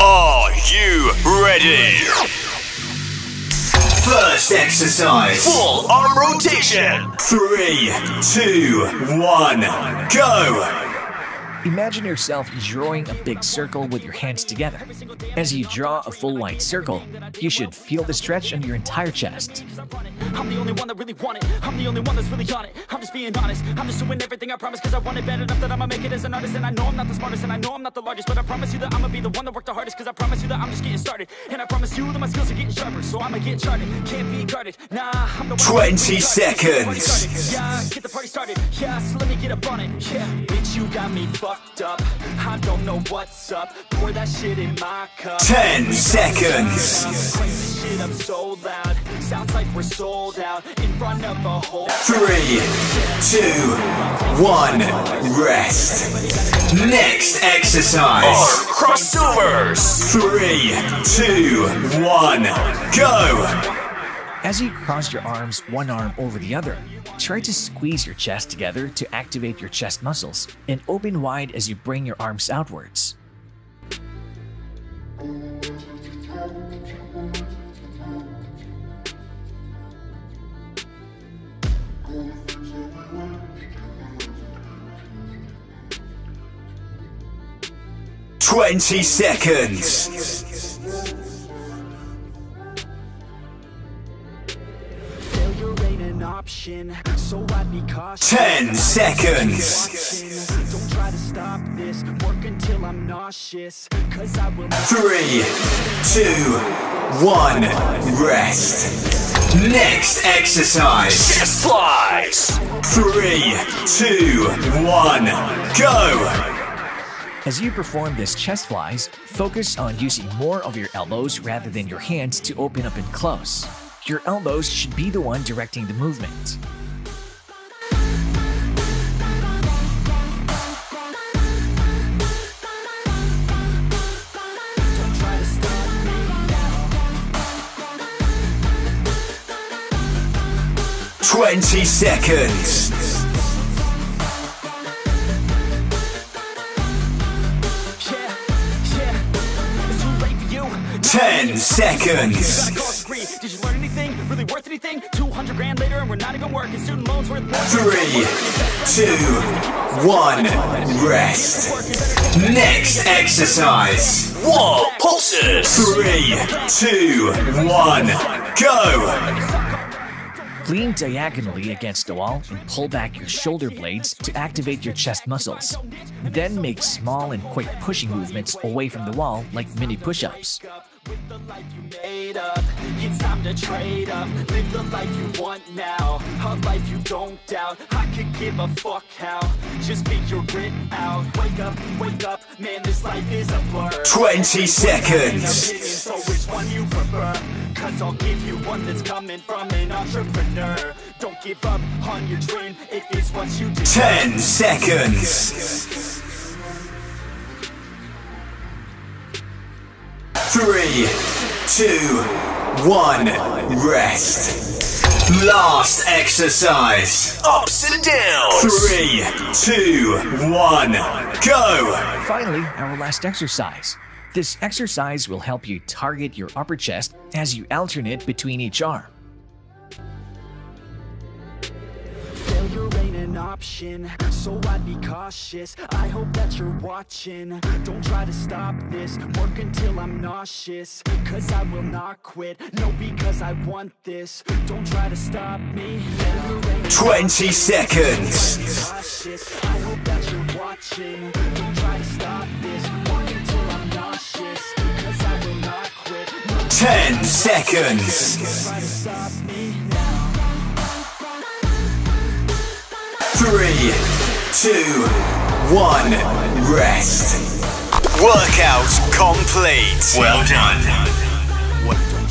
Are you ready? First exercise. Full arm rotation. 3, 2, 1, go. Imagine yourself drawing a big circle with your hands together. As you draw a full light circle, you should feel the stretch in your entire chest. I'm the only one that really want it. I'm the only one that's really on it. I'm just being honest. I'm just doing everything I promise because I want it bad enough that I'ma make it as an artist. And I know I'm not the smartest and I know I'm not the largest, but I promise you that I'ma be the one that worked the hardest because I promise you that I'm just getting started. And I promise you that my skills are getting sharper, so I'ma get charted. Can't be guarded. Nah, I'm the one. 20 seconds. Yeah, get the party started. Yeah, so let me get up on it. Yeah, bitch, you got me fucked up. I don't know what's up. Pour that shit in my cup. 10 seconds. Crank this shit up so loud. Sounds like we're sold out in front of a whole. 3, 2, 1, rest. Next exercise. Arm crossovers. 3, 2, 1, go. As you cross your arms, one arm over the other, try to squeeze your chest together to activate your chest muscles and open wide as you bring your arms outwards. Twenty seconds. Failure ain't an option, so I'd be cautious. 10 seconds. Don't try to stop this. Work until I'm nauseous. 3, 2, 1, rest. Next exercise. Chest flies. 3, 2, 1, go. As you perform this chest flies, focus on using more of your elbows rather than your hands to open up and close. Your elbows should be the one directing the movement. 20 seconds. Ten seconds. Did you learn anything? Really worth anything? 200 grand later and we're not even working. Student loans worth 3, 2, 1, rest. Next exercise. Wall pulses. 3, 2, 1, go. Lean diagonally against the wall and pull back your shoulder blades to activate your chest muscles. Then make small and quick pushing movements away from the wall like mini push-ups. With the life you made up, it's time to trade up. Live the life you want now, a life you don't doubt. I could give a fuck how, just figure it out. Wake up, man, this life is a blur. 20 seconds. So which one you prefer? 'Cause I'll give you one that's coming from an entrepreneur. Don't give up on your dream if it's what you do. 10 seconds. 3, 2, 1, rest. Last exercise. Ups and downs. 3, 2, 1, go. Finally, our last exercise. This exercise will help you target your upper chest as you alternate between each arm. Option, so I'd be cautious. I hope that you're watching. Don't try to stop this. Work until I'm nauseous. 'Cause I will not quit. No, because I want this. Don't try to stop me. 20 seconds. I hope that you're watching. Don't try to stop this. Work until I'm nauseous. 'Cause I will not quit. 10 seconds. 3, 2, 1, rest. Workout complete. Well done.